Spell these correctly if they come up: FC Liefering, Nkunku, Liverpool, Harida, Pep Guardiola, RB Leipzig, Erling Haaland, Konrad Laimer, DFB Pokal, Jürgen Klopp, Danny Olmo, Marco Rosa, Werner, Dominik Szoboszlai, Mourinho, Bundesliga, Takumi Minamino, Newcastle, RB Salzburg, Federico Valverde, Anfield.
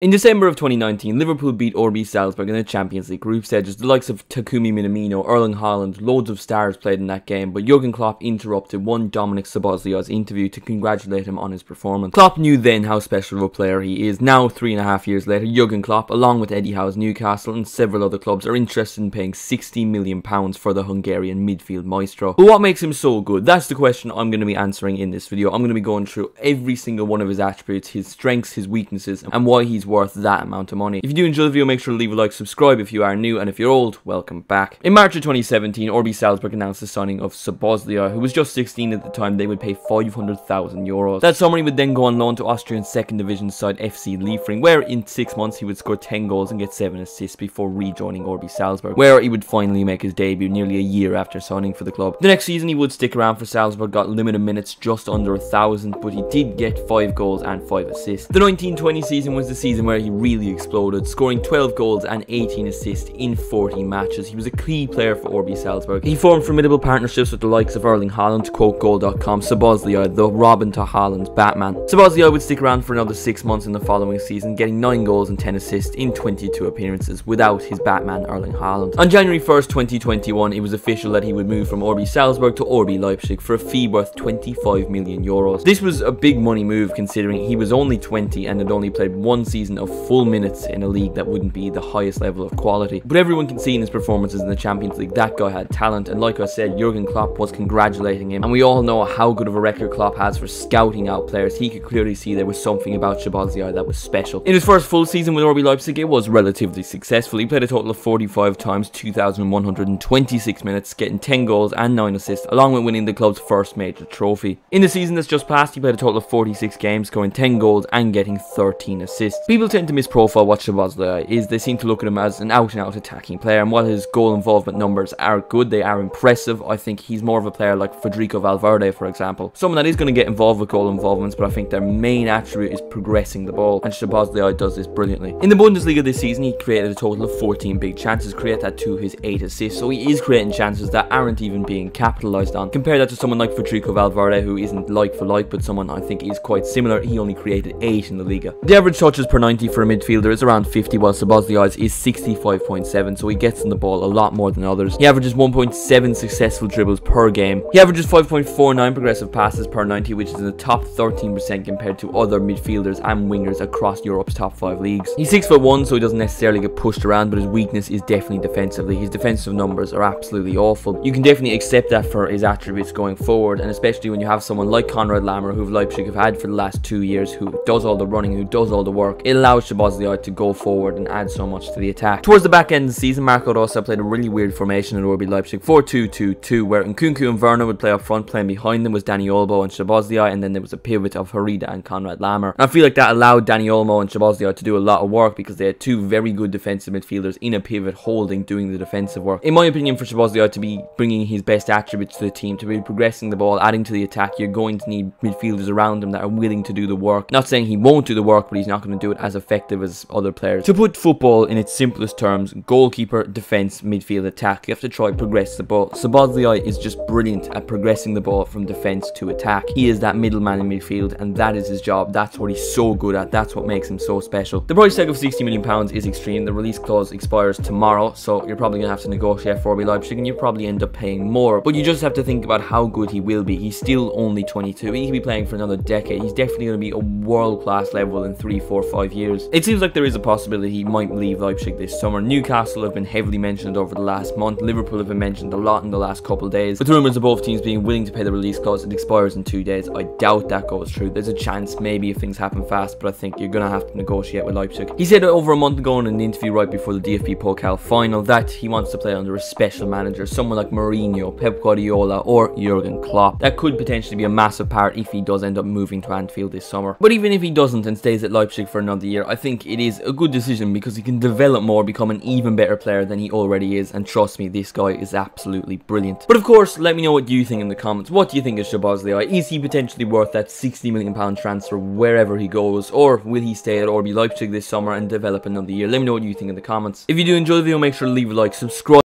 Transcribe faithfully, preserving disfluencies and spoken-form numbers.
In December of twenty nineteen, Liverpool beat R B Salzburg in the Champions League group stages. The likes of Takumi Minamino, Erling Haaland, loads of stars played in that game, but Jürgen Klopp interrupted one Dominik Szoboszlai's interview to congratulate him on his performance. Klopp knew then how special of a player he is. Now, three and a half years later, Jürgen Klopp, along with Eddie Howe's Newcastle and several other clubs, are interested in paying sixty million pounds for the Hungarian midfield maestro. But what makes him so good? That's the question I'm going to be answering in this video. I'm going to be going through every single one of his attributes, his strengths, his weaknesses, and why he's worth that amount of money. If you do enjoy the video, make sure to leave a like, subscribe if you are new, and if you're old, welcome back. In March of twenty seventeen, R B Salzburg announced the signing of Szoboszlai, who was just sixteen at the time. They would pay five hundred thousand euros. That summer, he would then go on loan to Austrian second division side F C Liefering, where in six months he would score ten goals and get seven assists before rejoining R B Salzburg, where he would finally make his debut nearly a year after signing for the club. The next season, he would stick around for Salzburg, got limited minutes, just under a thousand, but he did get five goals and five assists. The nineteen twenty season was the season Season where he really exploded, scoring twelve goals and eighteen assists in forty matches. He was a key player for R B Salzburg. He formed formidable partnerships with the likes of Erling Haaland, to quote goal dot com, Szoboszlai, the Robin to Haaland's Batman. Szoboszlai would stick around for another six months in the following season, getting nine goals and ten assists in twenty-two appearances without his Batman Erling Haaland. On January first, twenty twenty-one, it was official that he would move from R B Salzburg to R B Leipzig for a fee worth twenty-five million euros. This was a big money move considering he was only twenty and had only played one season Season of full minutes in a league that wouldn't be the highest level of quality. But everyone can see in his performances in the Champions League that guy had talent, and like I said, Jürgen Klopp was congratulating him, and we all know how good of a record Klopp has for scouting out players. He could clearly see there was something about Szoboszlai that was special. In his first full season with R B Leipzig, it was relatively successful. He played a total of forty-five times, two thousand one hundred twenty-six minutes, getting ten goals and nine assists, along with winning the club's first major trophy. In the season that's just passed, he played a total of forty-six games, scoring ten goals and getting thirteen assists. People tend to misprofile what Szoboszlai is. They seem to look at him as an out-and-out attacking player, and while his goal involvement numbers are good, they are impressive, I think he's more of a player like Federico Valverde, for example. Someone that is going to get involved with goal involvements, but I think their main attribute is progressing the ball, and Szoboszlai does this brilliantly. In the Bundesliga this season, he created a total of fourteen big chances, create that to his eight assists, so he is creating chances that aren't even being capitalised on. Compare that to someone like Federico Valverde, who isn't like for like, but someone I think is quite similar. He only created eight in the Liga. The average touches per ninety for a midfielder is around fifty, while Szoboszlai's is sixty-five point seven, so he gets on the ball a lot more than others. He averages one point seven successful dribbles per game. He averages five point four nine progressive passes per ninety, which is in the top thirteen percent compared to other midfielders and wingers across Europe's top five leagues. He's six foot one, so he doesn't necessarily get pushed around, but his weakness is definitely defensively. His defensive numbers are absolutely awful. You can definitely accept that for his attributes going forward, and especially when you have someone like Konrad Laimer, who Leipzig have had for the last two years, who does all the running, who does all the work. It allows Szoboszlai to go forward and add so much to the attack. Towards the back end of the season, Marco Rosa played a really weird formation at R B Leipzig, four two two two, where Nkunku and Werner would play up front. Playing behind them was Danny Olmo and Szoboszlai, and then there was a pivot of Harida and Konrad Laimer. And I feel like that allowed Danny Olmo and Szoboszlai to do a lot of work, because they had two very good defensive midfielders in a pivot holding, doing the defensive work. In my opinion, for Szoboszlai to be bringing his best attributes to the team, to be progressing the ball, adding to the attack, you're going to need midfielders around him that are willing to do the work. Not saying he won't do the work, but he's not going to do it as effective as other players. To put football in its simplest terms, goalkeeper, defence, midfield, attack, you have to try to progress the ball. Szoboszlai is just brilliant at progressing the ball from defence to attack. He is that middleman in midfield, and that is his job. That's what he's so good at. That's what makes him so special. The price tag of sixty million pounds is extreme. The release clause expires tomorrow, so you're probably going to have to negotiate for R B Leipzig, and you probably end up paying more, but you just have to think about how good he will be. He's still only twenty-two. He could be playing for another decade. He's definitely going to be a world-class level in three, four, five years. It seems like there is a possibility he might leave Leipzig this summer. Newcastle have been heavily mentioned over the last month. Liverpool have been mentioned a lot in the last couple of days. With rumours of both teams being willing to pay the release clause, it expires in two days. I doubt that goes through. There's a chance maybe if things happen fast, but I think you're going to have to negotiate with Leipzig. He said over a month ago in an interview right before the D F B Pokal final that he wants to play under a special manager, someone like Mourinho, Pep Guardiola or Jurgen Klopp. That could potentially be a massive part if he does end up moving to Anfield this summer. But even if he doesn't and stays at Leipzig for another year, I think it is a good decision because he can develop more, become an even better player than he already is, and trust me, this guy is absolutely brilliant. But of course, let me know what you think in the comments. What do you think of Szoboszlai? Is he potentially worth that sixty million pound transfer wherever he goes, or will he stay at R B Leipzig this summer and develop another year? Let me know what you think in the comments. If you do enjoy the video, make sure to leave a like, subscribe.